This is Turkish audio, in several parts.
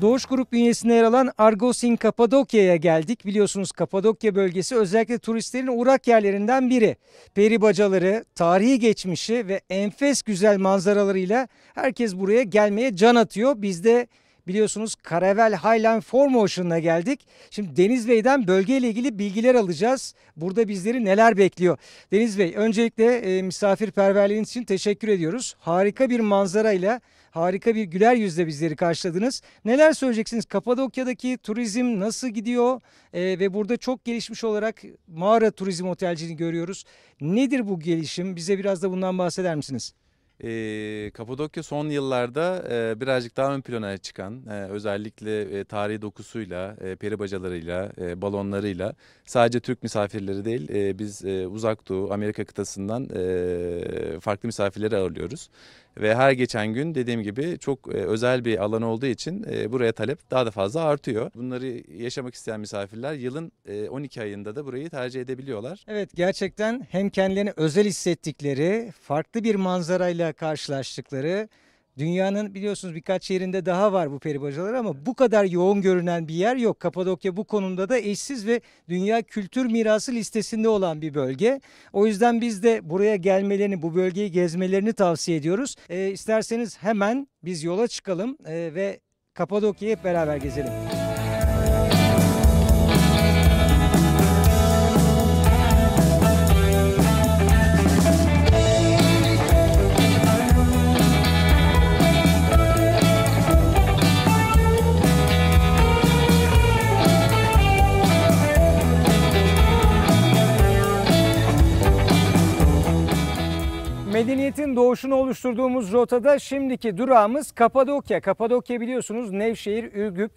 Doğuş Grubu bünyesinde yer alan Argos'in Kapadokya'ya geldik. Biliyorsunuz Kapadokya bölgesi özellikle turistlerin uğrak yerlerinden biri. Peri bacaları, tarihi geçmişi ve enfes güzel manzaralarıyla herkes buraya gelmeye can atıyor. Biz de biliyorsunuz Karavel Highland Formosunda geldik. Şimdi Deniz Bey'den bölgeyle ilgili bilgiler alacağız. Burada bizleri neler bekliyor? Deniz Bey, öncelikle misafirperverliğiniz için teşekkür ediyoruz. Harika bir manzarayla, harika bir güler yüzle bizleri karşıladınız. Neler söyleyeceksiniz? Kapadokya'daki turizm nasıl gidiyor? Ve burada çok gelişmiş olarak mağara turizm otelciliğini görüyoruz. Nedir bu gelişim? Bize biraz da bundan bahseder misiniz? Kapadokya son yıllarda birazcık daha ön plana çıkan, özellikle tarihi dokusuyla, peri bacalarıyla, balonlarıyla sadece Türk misafirleri değil, biz Uzak Doğu, Amerika kıtasından farklı misafirleri ağırlıyoruz. Ve her geçen gün dediğim gibi çok özel bir alan olduğu için buraya talep daha da fazla artıyor. Bunları yaşamak isteyen misafirler yılın 12 ayında da burayı tercih edebiliyorlar. Evet, gerçekten hem kendilerini özel hissettikleri, farklı bir manzarayla karşılaştıkları, dünyanın biliyorsunuz birkaç yerinde daha var bu peri bacaları ama bu kadar yoğun görünen bir yer yok. Kapadokya bu konuda da eşsiz ve dünya kültür mirası listesinde olan bir bölge. O yüzden biz de buraya gelmelerini, bu bölgeyi gezmelerini tavsiye ediyoruz. İsterseniz hemen biz yola çıkalım ve Kapadokya'yı hep beraber gezelim. Medeniyetin doğuşunu oluşturduğumuz rotada şimdiki durağımız Kapadokya. Kapadokya biliyorsunuz Nevşehir, Ürgüp,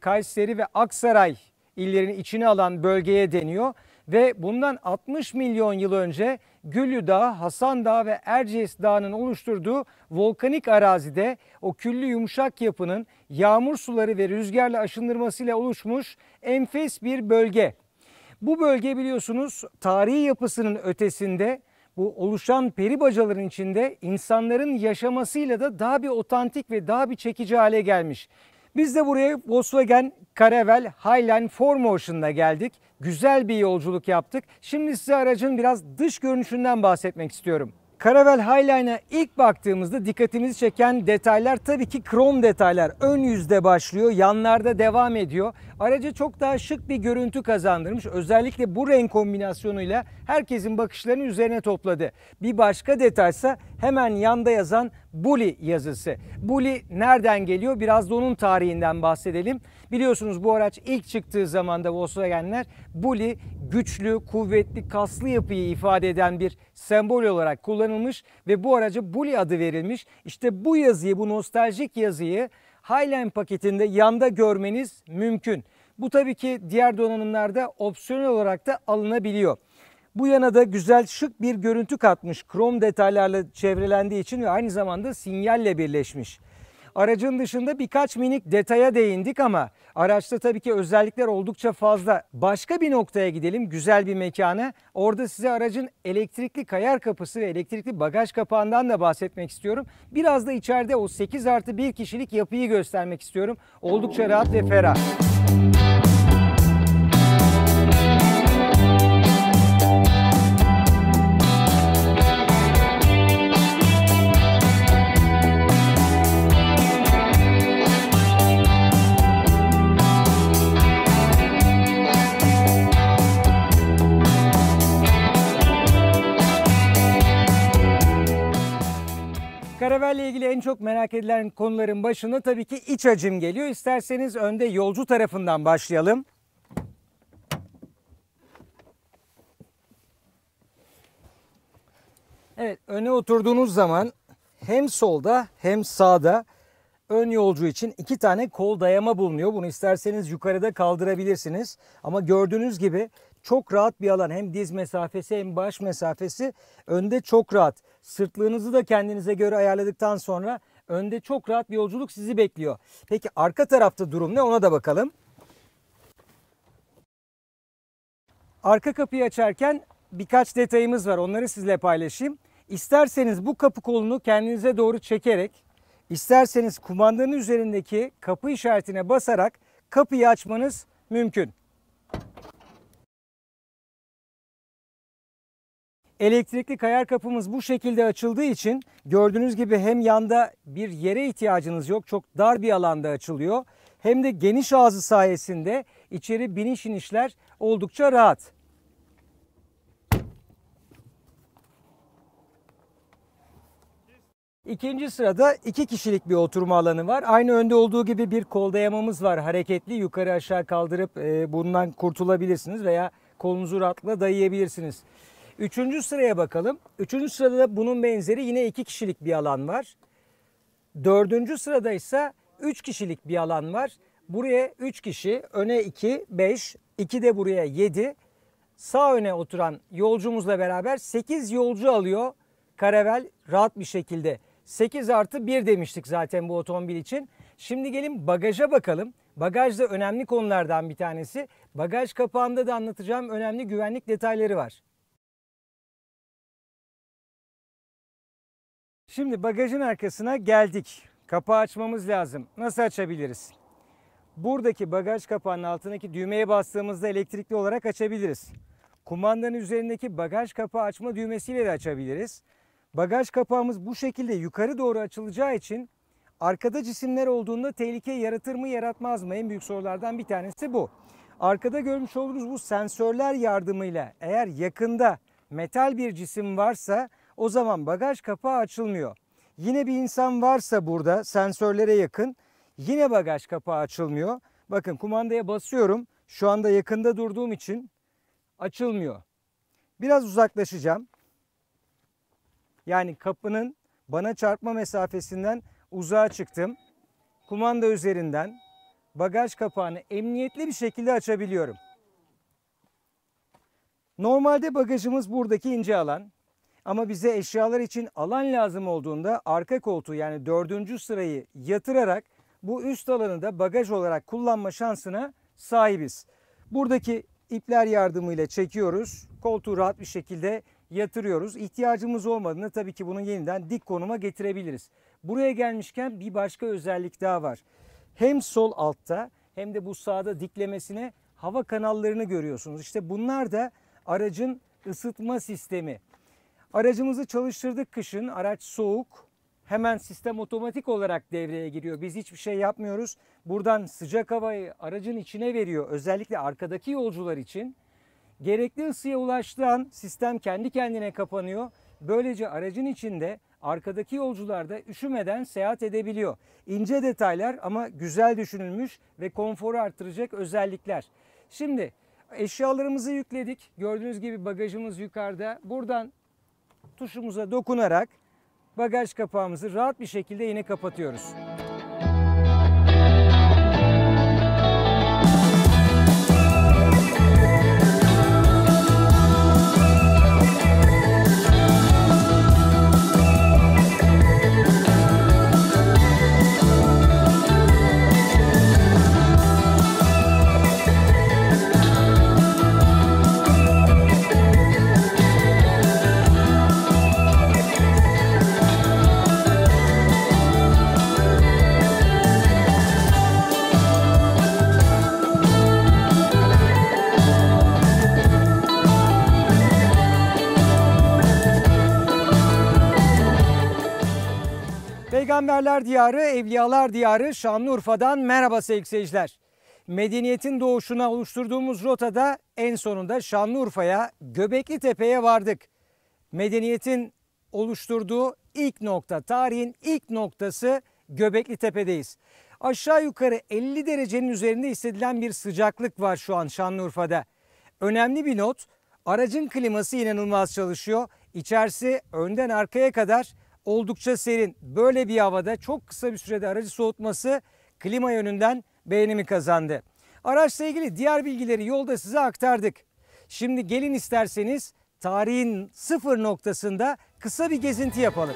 Kayseri ve Aksaray illerinin içine alan bölgeye deniyor. Ve bundan 60 milyon yıl önce Güllü Dağı, Hasan Dağı ve Erciyes Dağı'nın oluşturduğu volkanik arazide o küllü yumuşak yapının yağmur suları ve rüzgarla aşındırmasıyla oluşmuş enfes bir bölge. Bu bölge biliyorsunuz tarihi yapısının ötesinde, bu oluşan peri bacaların içinde insanların yaşamasıyla da daha bir otantik ve daha bir çekici hale gelmiş. Biz de buraya Volkswagen Caravelle Highland Formosun'da geldik. Güzel bir yolculuk yaptık. Şimdi size aracın biraz dış görünüşünden bahsetmek istiyorum. Caravelle Highland'a ilk baktığımızda dikkatimizi çeken detaylar tabii ki krom detaylar. Ön yüzde başlıyor, yanlarda devam ediyor. Araca çok daha şık bir görüntü kazandırmış. Özellikle bu renk kombinasyonuyla herkesin bakışlarını üzerine topladı. Bir başka detaysa hemen yanda yazan Bully yazısı. Bully nereden geliyor? Biraz da onun tarihinden bahsedelim. Biliyorsunuz bu araç ilk çıktığı zamanda Volkswagen'ler Bully güçlü, kuvvetli, kaslı yapıyı ifade eden bir sembol olarak kullanılmış ve bu araca Bully adı verilmiş. İşte bu yazıyı, bu nostaljik yazıyı Highland paketinde yanda görmeniz mümkün. Bu tabii ki diğer donanımlarda opsiyonel olarak da alınabiliyor. Bu yana da güzel şık bir görüntü katmış. Krom detaylarla çevrelendiği için ve aynı zamanda sinyalle birleşmiş. Aracın dışında birkaç minik detaya değindik ama araçta tabii ki özellikler oldukça fazla. Başka bir noktaya gidelim, güzel bir mekana. Orada size aracın elektrikli kayar kapısı ve elektrikli bagaj kapağından da bahsetmek istiyorum. Biraz da içeride o 8+1 kişilik yapıyı göstermek istiyorum. Oldukça rahat ve ferah. Karavel'le ilgili en çok merak edilen konuların başında tabii ki iç hacim geliyor. İsterseniz önde yolcu tarafından başlayalım. Evet, öne oturduğunuz zaman hem solda hem sağda ön yolcu için 2 tane kol dayama bulunuyor. Bunu isterseniz yukarıda kaldırabilirsiniz. Ama gördüğünüz gibi çok rahat bir alan. Hem diz mesafesi hem baş mesafesi önde çok rahat. Sırtlığınızı da kendinize göre ayarladıktan sonra Önde çok rahat bir yolculuk sizi bekliyor. Peki arka tarafta durum ne, ona da bakalım. Arka kapıyı açarken birkaç detayımız var, onları sizinle paylaşayım. İsterseniz bu kapı kolunu kendinize doğru çekerek, isterseniz kumandanın üzerindeki kapı işaretine basarak kapıyı açmanız mümkün. Elektrikli kayar kapımız bu şekilde açıldığı için gördüğünüz gibi hem yanda bir yere ihtiyacınız yok, çok dar bir alanda açılıyor. Hem de geniş ağzı sayesinde içeri biniş inişler oldukça rahat. İkinci sırada 2 kişilik bir oturma alanı var. Aynı önde olduğu gibi bir kol dayamamız var. Hareketli, yukarı aşağı kaldırıp bundan kurtulabilirsiniz veya kolunuzu rahatlıkla dayayabilirsiniz. Üçüncü sıraya bakalım. Üçüncü sırada da bunun benzeri yine 2 kişilik bir alan var. Dördüncü sırada ise 3 kişilik bir alan var. Buraya 3 kişi, öne 2, 5, 2 de buraya 7. Sağ öne oturan yolcumuzla beraber 8 yolcu alıyor Karavel rahat bir şekilde. 8+1 demiştik zaten bu otomobil için. Şimdi gelin bagaja bakalım. Bagaj da önemli konulardan bir tanesi. Bagaj kapağında da anlatacağım önemli güvenlik detayları var. Şimdi bagajın arkasına geldik. Kapağı açmamız lazım. Nasıl açabiliriz? Buradaki bagaj kapağının altındaki düğmeye bastığımızda elektrikli olarak açabiliriz. Kumandanın üzerindeki bagaj kapağı açma düğmesiyle de açabiliriz. Bagaj kapağımız bu şekilde yukarı doğru açılacağı için arkada cisimler olduğunda tehlike yaratır mı yaratmaz mı? En büyük sorulardan bir tanesi bu. Arkada görmüş olduğunuz bu sensörler yardımıyla eğer yakında metal bir cisim varsa o zaman bagaj kapağı açılmıyor. Yine bir insan varsa burada sensörlere yakın yine bagaj kapağı açılmıyor. Bakın kumandaya basıyorum. Şu anda yakında durduğum için açılmıyor. Biraz uzaklaşacağım. Yani kapının bana çarpma mesafesinden uzağa çıktım. Kumanda üzerinden bagaj kapağını emniyetli bir şekilde açabiliyorum. Normalde bagajımız buradaki ince alan. Ama bize eşyalar için alan lazım olduğunda arka koltuğu yani 4. sırayı yatırarak bu üst alanı da bagaj olarak kullanma şansına sahibiz. Buradaki ipler yardımıyla çekiyoruz. Koltuğu rahat bir şekilde yatırıyoruz. İhtiyacımız olmadığında tabii ki bunu yeniden dik konuma getirebiliriz. Buraya gelmişken bir başka özellik daha var. Hem sol altta hem de bu sağda diklemesine hava kanallarını görüyorsunuz. İşte bunlar da aracın ısıtma sistemi. Aracımızı çalıştırdık kışın, araç soğuk, hemen sistem otomatik olarak devreye giriyor. Biz hiçbir şey yapmıyoruz. Buradan sıcak havayı aracın içine veriyor, özellikle arkadaki yolcular için. Gerekli ısıya ulaştığı an sistem kendi kendine kapanıyor. Böylece aracın içinde arkadaki yolcular da üşümeden seyahat edebiliyor. İnce detaylar ama güzel düşünülmüş ve konforu artıracak özellikler. Şimdi eşyalarımızı yükledik. Gördüğünüz gibi bagajımız yukarıda. Buradan tuşumuza dokunarak bagaj kapağımızı rahat bir şekilde yine kapatıyoruz. Peygamberler Diyarı, Evliyalar Diyarı Şanlıurfa'dan merhaba sevgili seyirciler. Medeniyetin doğuşuna oluşturduğumuz rotada en sonunda Şanlıurfa'ya, Göbeklitepe'ye vardık. Medeniyetin oluşturduğu ilk nokta, tarihin ilk noktası Göbeklitepe'deyiz. Aşağı yukarı 50 derecenin üzerinde hissedilen bir sıcaklık var şu an Şanlıurfa'da. Önemli bir not, aracın kliması inanılmaz çalışıyor. İçerisi önden arkaya kadar oldukça serin. Böyle bir havada çok kısa bir sürede aracı soğutması klima yönünden beğenimi kazandı. Araçla ilgili diğer bilgileri yolda size aktardık. Şimdi gelin isterseniz tarihin sıfır noktasında kısa bir gezinti yapalım.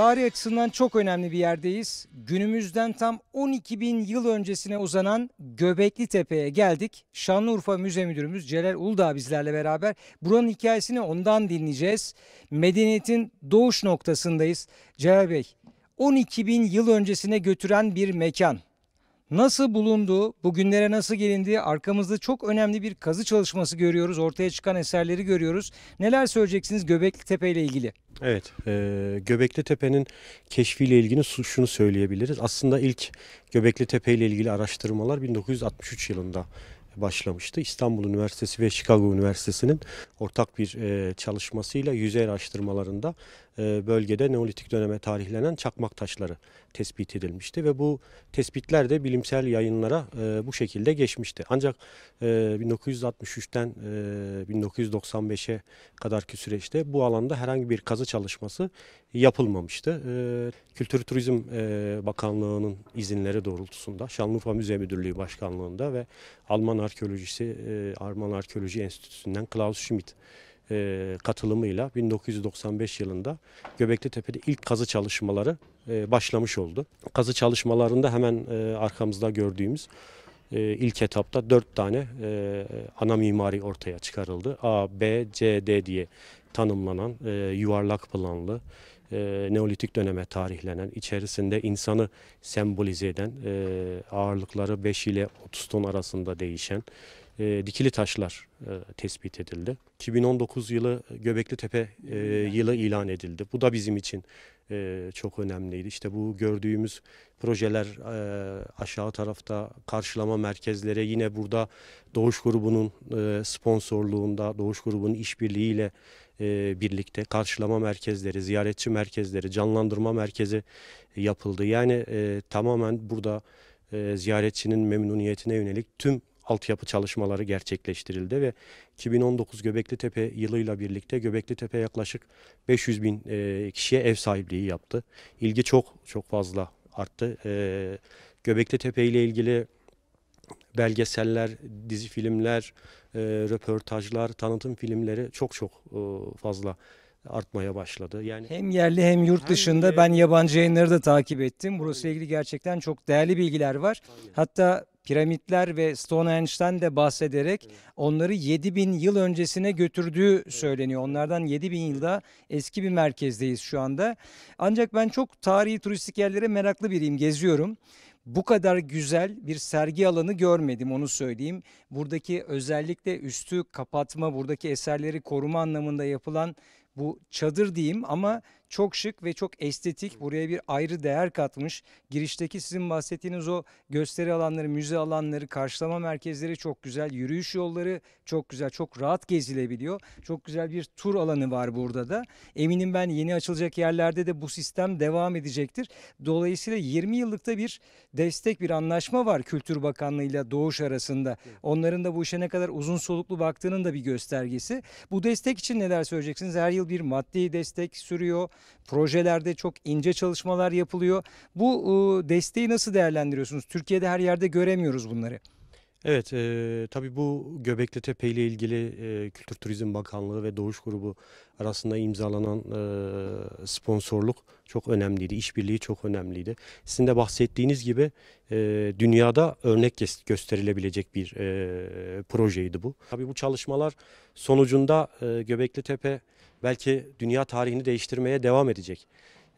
Tarih açısından çok önemli bir yerdeyiz. Günümüzden tam 12.000 yıl öncesine uzanan Göbeklitepe'ye geldik. Şanlıurfa Müze Müdürümüz Celal Uludağ bizlerle beraber. Buranın hikayesini ondan dinleyeceğiz. Medeniyetin doğuş noktasındayız. Celal Bey, 12.000 yıl öncesine götüren bir mekan. Nasıl bulundu, bugünlere nasıl gelindi, arkamızda çok önemli bir kazı çalışması görüyoruz, ortaya çıkan eserleri görüyoruz. Neler söyleyeceksiniz Göbeklitepe ile ilgili? Evet, Göbeklitepe'nin keşfiyle ilgili şunu söyleyebiliriz. Aslında ilk Göbeklitepe ile ilgili araştırmalar 1963 yılında başlamıştı. İstanbul Üniversitesi ve Chicago Üniversitesi'nin ortak bir çalışmasıyla yüzey araştırmalarında bölgede Neolitik döneme tarihlenen çakmak taşları tespit edilmişti ve bu tespitler de bilimsel yayınlara bu şekilde geçmişti. Ancak 1963'ten 1995'e kadarki süreçte bu alanda herhangi bir kazı çalışması yapılmamıştı. Kültür Turizm Bakanlığı'nın izinleri doğrultusunda Şanlıurfa Müze Müdürlüğü Başkanlığı'nda ve Alman Arkeoloji Enstitüsü'nden Klaus Schmidt katılımıyla 1995 yılında Göbeklitepe'de ilk kazı çalışmaları başlamış oldu. Kazı çalışmalarında hemen arkamızda gördüğümüz ilk etapta 4 tane ana mimari ortaya çıkarıldı. A, B, C, D diye tanımlanan yuvarlak planlı, Neolitik döneme tarihlenen, içerisinde insanı sembolize eden, ağırlıkları 5 ile 30 ton arasında değişen dikili taşlar tespit edildi. 2019 yılı Göbeklitepe yılı ilan edildi. Bu da bizim için çok önemliydi. İşte bu gördüğümüz projeler aşağı tarafta karşılama merkezleri, yine burada Doğuş Grubu'nun sponsorluğunda, Doğuş Grubu'nun işbirliğiyle birlikte karşılama merkezleri, ziyaretçi merkezleri, canlandırma merkezi yapıldı. Yani tamamen burada ziyaretçinin memnuniyetine yönelik tüm altyapı çalışmaları gerçekleştirildi ve 2019 Göbeklitepe yılıyla birlikte Göbeklitepe yaklaşık 500.000 kişiye ev sahipliği yaptı. İlgi çok fazla arttı. Göbeklitepe ile ilgili belgeseller, dizi filmler, röportajlar, tanıtım filmleri çok fazla artmaya başladı. Yani hem yerli hem yurt dışında ben yabancı yayınları da takip ettim. Burasıyla ilgili gerçekten çok değerli bilgiler var. Hatta piramitler ve Stonehenge'den de bahsederek onları 7.000 yıl öncesine götürdüğü söyleniyor. Onlardan 7.000 yılda eski bir merkezdeyiz şu anda. Ancak ben çok tarihi turistik yerlere meraklı biriyim, geziyorum. Bu kadar güzel bir sergi alanı görmedim, onu söyleyeyim. Buradaki özellikle üstü kapatma, buradaki eserleri koruma anlamında yapılan bu çadır diyeyim ama çok şık ve çok estetik, buraya bir ayrı değer katmış. Girişteki sizin bahsettiğiniz o gösteri alanları, müze alanları, karşılama merkezleri çok güzel. Yürüyüş yolları çok güzel, çok rahat gezilebiliyor. Çok güzel bir tur alanı var burada da. Eminim ben yeni açılacak yerlerde de bu sistem devam edecektir. Dolayısıyla 20 yıllıkta bir destek, bir anlaşma var Kültür Bakanlığı ile Doğuş arasında. Onların da bu işe ne kadar uzun soluklu baktığının da bir göstergesi. Bu destek için neler söyleyeceksiniz? Her yıl bir maddi destek sürüyor. Projelerde çok ince çalışmalar yapılıyor. Bu desteği nasıl değerlendiriyorsunuz? Türkiye'de her yerde göremiyoruz bunları. Evet, tabii bu Göbeklitepe ile ilgili Kültür Turizm Bakanlığı ve Doğuş Grubu arasında imzalanan sponsorluk çok önemliydi. İşbirliği çok önemliydi. Sizin de bahsettiğiniz gibi dünyada örnek gösterilebilecek bir projeydi bu. Tabii bu çalışmalar sonucunda Göbeklitepe belki dünya tarihini değiştirmeye devam edecek.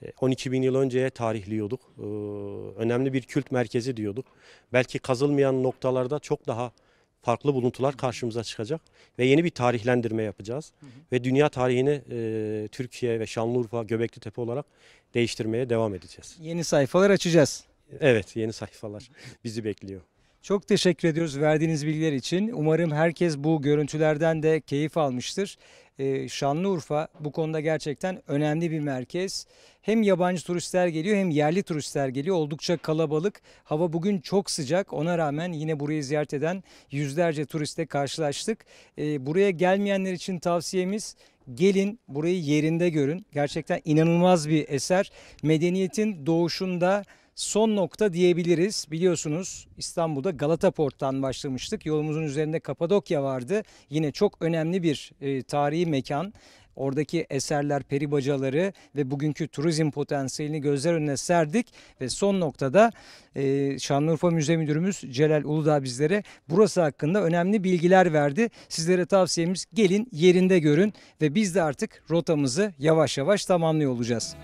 12.000 yıl önceye tarihliyorduk. Önemli bir kült merkezi diyorduk. Belki kazılmayan noktalarda çok daha farklı buluntular karşımıza çıkacak ve yeni bir tarihlendirme yapacağız. Ve dünya tarihini Türkiye ve Şanlıurfa, Göbeklitepe olarak değiştirmeye devam edeceğiz. Yeni sayfalar açacağız. Evet, yeni sayfalar bizi bekliyor. Çok teşekkür ediyoruz verdiğiniz bilgiler için. Umarım herkes bu görüntülerden de keyif almıştır. Şanlıurfa bu konuda gerçekten önemli bir merkez. Hem yabancı turistler geliyor hem yerli turistler geliyor. Oldukça kalabalık. Hava bugün çok sıcak. Ona rağmen yine burayı ziyaret eden yüzlerce turiste karşılaştık. Buraya gelmeyenler için tavsiyemiz, gelin burayı yerinde görün. Gerçekten inanılmaz bir eser. Medeniyetin doğuşunda son nokta diyebiliriz. Biliyorsunuz İstanbul'da Galata Port'tan başlamıştık. Yolumuzun üzerinde Kapadokya vardı. Yine çok önemli bir tarihi mekan. Oradaki eserler, peribacaları ve bugünkü turizm potansiyelini gözler önüne serdik. Ve son noktada Şanlıurfa Müze Müdürümüz Celal Uludağ bizlere burası hakkında önemli bilgiler verdi. Sizlere tavsiyemiz, gelin yerinde görün ve biz de artık rotamızı yavaş yavaş tamamlıyor olacağız.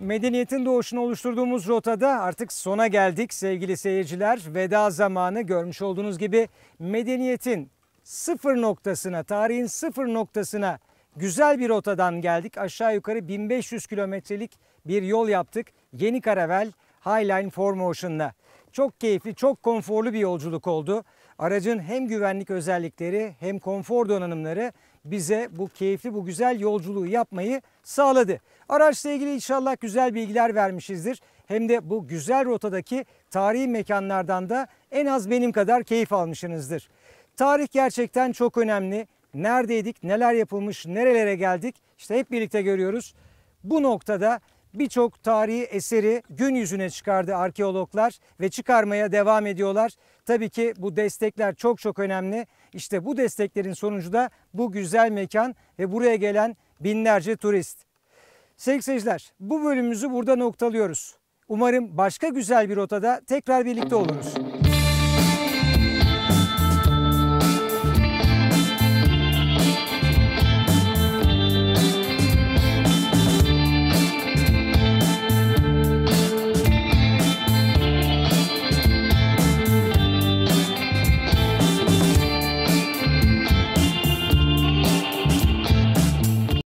Medeniyetin doğuşunu oluşturduğumuz rotada artık sona geldik sevgili seyirciler. Veda zamanı. Görmüş olduğunuz gibi medeniyetin sıfır noktasına, tarihin sıfır noktasına güzel bir rotadan geldik. Aşağı yukarı 1500 kilometrelik bir yol yaptık. Yeni Karavel Highland Formosunda. Çok keyifli, çok konforlu bir yolculuk oldu. Aracın hem güvenlik özellikleri hem konfor donanımları bize bu keyifli, bu güzel yolculuğu yapmayı sağladı. Araçla ilgili inşallah güzel bilgiler vermişizdir. Hem de bu güzel rotadaki tarihi mekanlardan da en az benim kadar keyif almışsınızdır. Tarih gerçekten çok önemli. Neredeydik, neler yapılmış, nerelere geldik? İşte hep birlikte görüyoruz. Bu noktada birçok tarihi eseri gün yüzüne çıkardı arkeologlar ve çıkarmaya devam ediyorlar. Tabii ki bu destekler çok önemli. İşte bu desteklerin sonucu da bu güzel mekan ve buraya gelen binlerce turist. Sevgili seyirciler, bu bölümümüzü burada noktalıyoruz. Umarım başka güzel bir rotada tekrar birlikte oluruz.